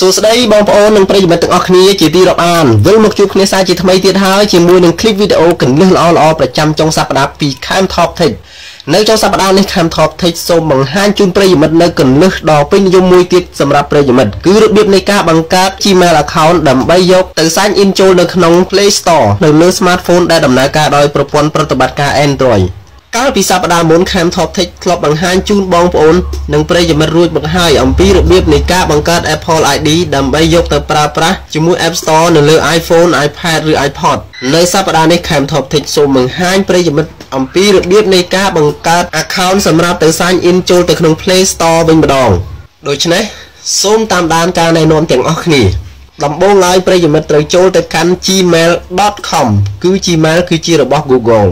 Gmail account ដើម្បីយកទៅ sign in ចូលនៅក្នុង Play Store នៅលើ smartphone ដែលដំណើរការដោយប្រព័ន្ធប្រតិបត្តិការ Android កាលពីសប្តាហ៍មុន Apple ID ដើម្បីយកទៅប្រើប្រាស់ជាមួយ App Store នៅលើ iPhone, iPad ឬ iPod នៅសប្តាហ៍នេះ account សម្រាប់ទៅ sign in ចូលទៅក្នុង Play Store វិញម្ដង សូមតាមដានការណែនាំទាំងអស់គ្នាដំបូងឡើយប្រិយមិត្តត្រូវចូលទៅកាន់ gmail.com គឺ Gmail គឺជារបស់ Google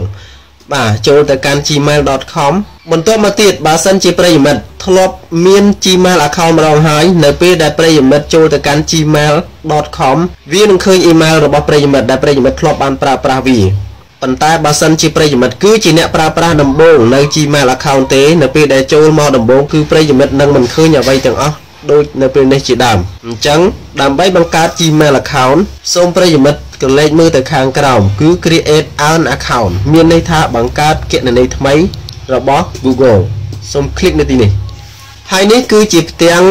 បាទចូលទៅកាន់ gmail.com បន្ទាប់មកទៀតបើសិនជាប្រិយមិត្តធ្លាប់មាន Gmail account ម្ដងហើយនៅពេលដែលប្រិយមិត្តចូលទៅកាន់ gmail.com វានឹងឃើញ email របស់ប្រិយមិត្តដែលប្រិយមិត្តធ្លាប់បានប្រើប្រាស់វា ប៉ុន្តែបើសិនជាប្រិយមិត្តគឺជាអ្នកប្រើប្រាស់ដំបូងនៅ Gmail account ទេនៅពេលដែលចូលមកដំបូងគឺប្រិយមិត្តនឹងមិនឃើញអ្វីទាំងអស់ ដូចនៅពេលនេះជាដើមអញ្ចឹងដើម្បីបង្កើត Gmail account សូមប្រិយមិត្តកលេចមើលទៅខាងក្រោមគឺ create an account មានន័យថាបង្កើតគណនីថ្មីរបស់ Google សូមคลิกនៅទីនេះហើយនេះគឺជាផ្ទាំង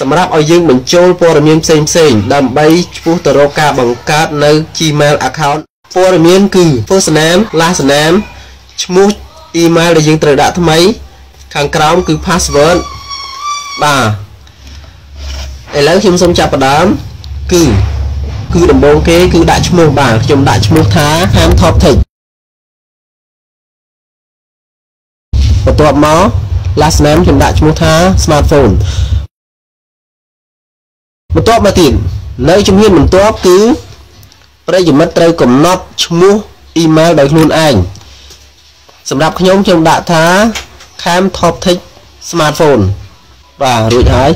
សម្រាប់ឲ្យយើងបញ្ចូលព័ត៌មានផ្សេងៗដើម្បីឆ្ពោះទៅរកការបង្កើតនៅ Gmail account ព័ត៌មានគឺ first name last name ឈ្មោះ email ដែលយើងត្រូវដាក់ថ្មីខាងក្រោមគឺ password បាទ ឥឡូវខ្ញុំសូមចាប់ផ្ដើមគឺដំបូងគេគឺដាក់ឈ្មោះបាទខ្ញុំដាក់ឈ្មោះថា last name ខ្ញុំដាក់ឈ្មោះថា smartphone បន្ទាប់មកទៀតនៅជំហានបន្ទាប់គឺប្រិយមិត្តត្រូវកំណត់ឈ្មោះ email ដោយខ្លួនឯងសម្រាប់ខ្ញុំខ្ញុំដាក់ថា camtoptech smartphone បាទរួចហើយ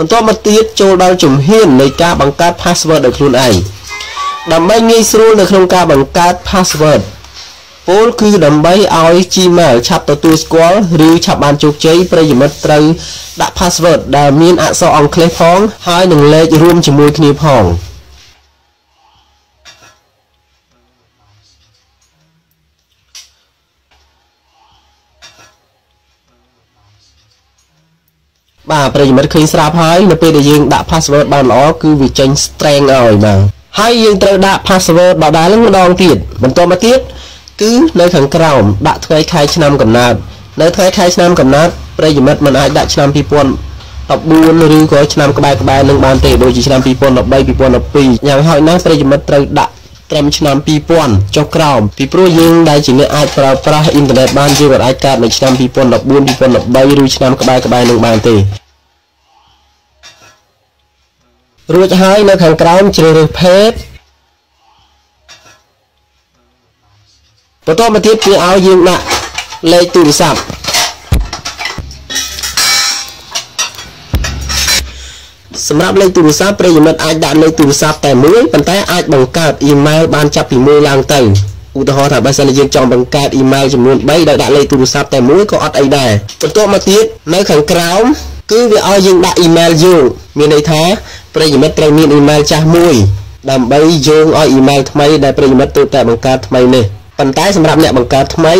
បន្ទាប់មកទៀតចូលដល់ជំហាននៃការបង្កើត password ដោយខ្លួនឯងដើម្បីងាយស្រួលនៅក្នុងការបង្កើត password ពោលគឺដើម្បីឲ្យ Gmail ឆាប់ទទួលស្គាល់ឬឆាប់បានជោគជ័យប្រិយមិត្តត្រូវដាក់ password ដែលមានអក្សរអង់គ្លេសផងហើយនឹងលេខរួមជាមួយគ្នាផង បាទប្រិយមិត្តឃើញស្រាប់ហើយនៅពេលដែលយើងដាក់ password បានល្អគឺវាចេញ string ឲ្យបាទហើយយើងត្រូវដាក់ password ដដែលម្ដងទៀតបន្ទាប់មកទៀតគឺនៅខាងក្រោមដាក់ថ្ងៃខែឆ្នាំកំណើតប្រិយមិត្តមិនអាចដាក់ឆ្នាំ 2014 ឬក៏ឆ្នាំក្បែរនឹងបានទេដូចជាឆ្នាំ 2013 2012 យ៉ាងហោចណាស់ប្រិយមិត្តត្រូវដាក់ត្រឹមឆ្នាំ 2000 ចុះក្រោមពីព្រោះយើងដែលជាអ្នកអាចប្រើប្រាស់អ៊ីនធឺណិតបានយើងអាចកើតនៅឆ្នាំ 2014 2013 ឬឆ្នាំក្បែរនឹងបានទេ រួចហើយនៅខាងក្រោមជ្រើសរើស page បន្ទាប់មកទៀតគេឲ្យយើងដាក់ លេខទូរស័ព្ទ សម្រាប់លេខទូរស័ព្ទ ប្រិយមិត្តអាចដាក់លេខទូរស័ព្ទតែមួយ ប៉ុន្តែអាចបង្កើត email បានចាប់ពី 1 ឡើងទៅ ឧទាហរណ៍ថាបើសិនជាយើងចង់បង្កើត email ចំនួន 3 ដោយដាក់លេខទូរស័ព្ទតែមួយ ក៏អត់អីដែរ បន្ទាប់មកទៀតនៅខាងក្រោម គឺវាឲ្យយើងដាក់ email យោង មានន័យថា ប្រិយមិត្តត្រូវមាន email ចាស់មួយដើម្បីយោងឲ្យ email ថ្មីដែលប្រិយមិត្តទើបតែបង្កើតថ្មីនេះ ប៉ុន្តែសម្រាប់អ្នកបង្កើតថ្មី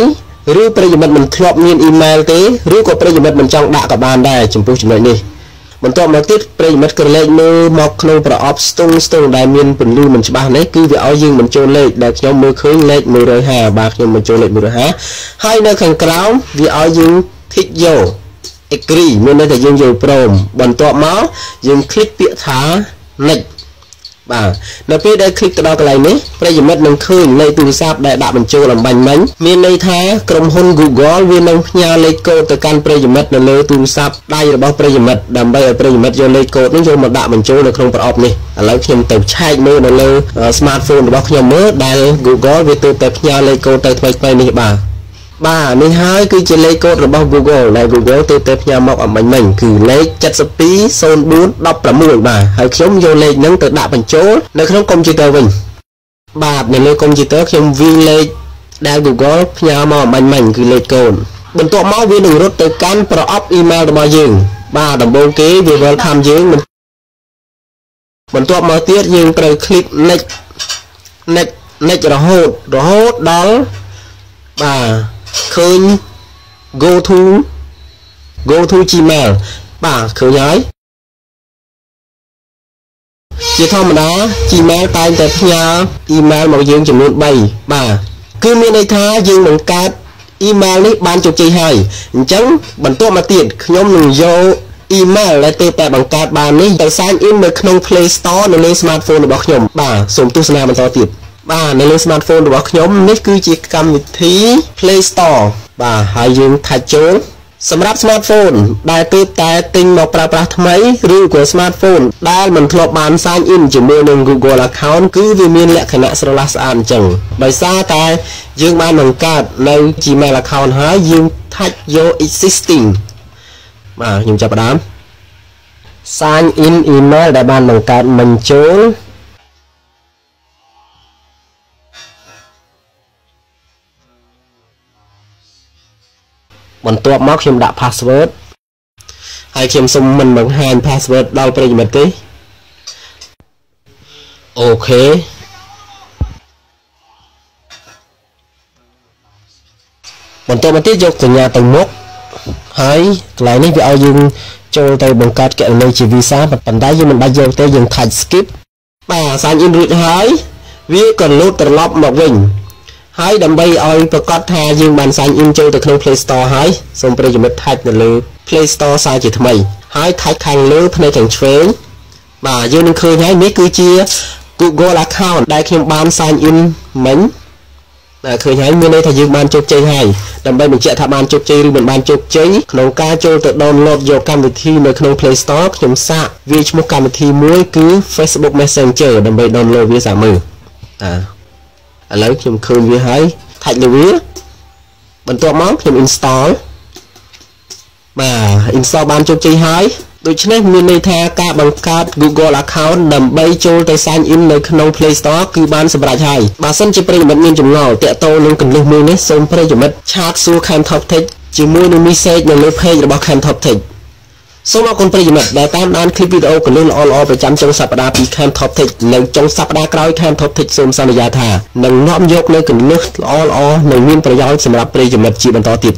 ឬប្រិយមិត្តមិនធ្លាប់មាន email ទេឬក៏ប្រិយមិត្តមិនចង់ដាក់ក៏បានដែរចំពោះចំណុចនេះ បន្ទាប់មកទៀតប្រិយមិត្តក៏លេខមើលមកក្នុងប្រអប់ស្ទង់ដែលមានពន្លឺមិនច្បាស់នេះ គឺវាឲ្យយើងបញ្ចូលលេខដែលខ្ញុំមើលឃើញលេខ 150 បាទខ្ញុំបញ្ចូលលេខ 150 ហើយនៅខាងក្រោមវាឲ្យយើង tick យក agree មានន័យថាយើងយល់ព្រមបន្ទាប់មកយើងคลิกពាក្យថា next បាទនៅពេលដែលคลิกទៅដល់កន្លែងនេះប្រិយមិត្តនឹងឃើញលេខទូរស័ព្ទដែលដាក់បញ្ចូលអំបញ្ញមិញមានន័យថាក្រុមហ៊ុន Google វានឹងផ្ញើលេខកូដទៅកាន់ប្រិយមិត្តនៅលើទូរស័ព្ទដៃរបស់ប្រិយមិត្តដើម្បីឲ្យប្រិយមិត្តយកលេខកូដនេះយកមកដាក់បញ្ចូលនៅក្នុងប្រអប់នេះឥឡូវខ្ញុំទៅឆែកមើលនៅលើ smartphone របស់ខ្ញុំមើលដែល Google វាទើបតែផ្ញើលេខកូដទៅថ្មីៗនេះបាទ បាទនេះហើយគឺជាលេខកូដរបស់ Google ដែល Google ទើបតែផ្ញើមកអំបញ្ញមិញគឺលេខ 720416 បាទហើយខ្ញុំយកលេខហ្នឹងទៅដាក់បញ្ចូលនៅក្នុងកុំព្យូទ័រវិញ បាទនៅលើកុំព្យូទ័រខ្ញុំវាលេខ ដែល Google ផ្ញើមកអំបញ្ញមិញគឺលេខកូដ បន្ទាប់មកវានឹងរត់ទៅកាន់ប្រអប់ email របស់យើងបាទដំបូងគេវា welcome យើង បន្ទាប់មកទៀតយើងត្រូវ click next next next រហូតដល់បាទឃើញ go to Gmail បាទឃើញហើយជាធម្មតា Gmail តែងតែផ្ញើ email មកយើងចំនួន3បាទគឺមានន័យថាយើងនឹងកើត email នេះបានជោគជ័យហើយអញ្ចឹងបន្ទាប់មកទៀតខ្ញុំនឹងយក email ដែលទើបតែបង្កើតបាននេះទៅ sign in នៅក្នុង Play Store នៅលើ smartphone របស់ខ្ញុំបាទសូមទស្សនាបន្តទៀតបាទនៅលើ smartphone របស់ខ្ញុំនេះគឺជាកម្មវិធី Play Store បាទហើយយើងថាចូលសម្រាប់ smartphone ដែលទើបតែទិញមកប្រើប្រាស់ថ្មីឬក៏ smartphone ដែលមិនធ្លាប់បាន sign in ជាមួយនឹង Google account គឺវាមានលក្ខណៈស្រឡះស្អាតអញ្ចឹងដោយសារតែយើងបានបង្កើតនៅ Gmail account ហើយយើងថាច់យក existing បាទខ្ញុំចាប់ផ្ដើម sign in email ដែលបានបង្កើតមិនចូលបន្ទាប់មកខ្ញុំដាក់ password ហើយខ្ញុំសុំមិនបង្ហាញ password ដល់ប្រិយមិត្តទេអូខេបន្ទាប់មកទៀតយកសញ្ញាទៅមុខហើយកន្លែងនេះវាឲ្យយើងចូលទៅបង្កើតគណនីជា Visa ប៉ុន្តែយើងមិនបាច់យកទេយើងថាច់ skip បាទ sign in រួចហើយវាក៏លោតត្រឡប់មកវិញហើយដើម្បីឲ្យប្រកាសថាយើងបាន sign in ចូលទៅក្នុង Play Store ហើយសូមប្រិយមិត្ត tag នៅលើ Play Store សារជាថ្មីហើយ tag ខាងលើផ្នែកខាងឆ្វេងបាទយើងនឹងឃើញហើយនេះគឺជា Google account ដែលខ្ញុំបាន sign in មិញតែឃើញហើយមានន័យថាយើងបានជោគជ័យហើយដើម្បីបញ្ជាក់ថាបានជោគជ័យឬមិនបានជោគជ័យក្នុងការចូលទៅ download យកកម្មវិធីនៅក្នុង Play Store ខ្ញុំសាកវាឈ្មោះកម្មវិធីមួយគឺ Facebook Messenger ដើម្បី download វាសាមើលតាឥឡូវខ្ញុំឃើញវាហើយថាច់លើវាបន្ទាប់មកខ្ញុំ install បាទ install បានជោគជ័យហើយដូច្នេះមានន័យថាការបង្កើត Google account ដើម្បីចូលទៅ sign in នៅក្នុង Play Store គឺបានសម្រេចហើយបើសិនជាប្រិយមិត្តមានចម្ងល់ទាក់ទងនឹងគន្លឹះមួយនេះសូមប្រិយមិត្តឆាតសួរ Cam Top Tech ជាមួយនឹង message នៅលើ page របស់ Cam Top Tech សូមអរគុណប្រិយមិត្តដែលតាមដាន clip វីដេអូគន្លឹះល្អៗប្រចាំចុងសប្តាហ៍ពី Cam Top Tech និងចុងសប្តាហ៍ក្រោយ Cam Top Tech សូមសន្យាថានឹងនាំយកនូវគន្លឹះល្អៗនិងមានប្រយោជន៍សម្រាប់ប្រិយមិត្តជាបន្តទៀត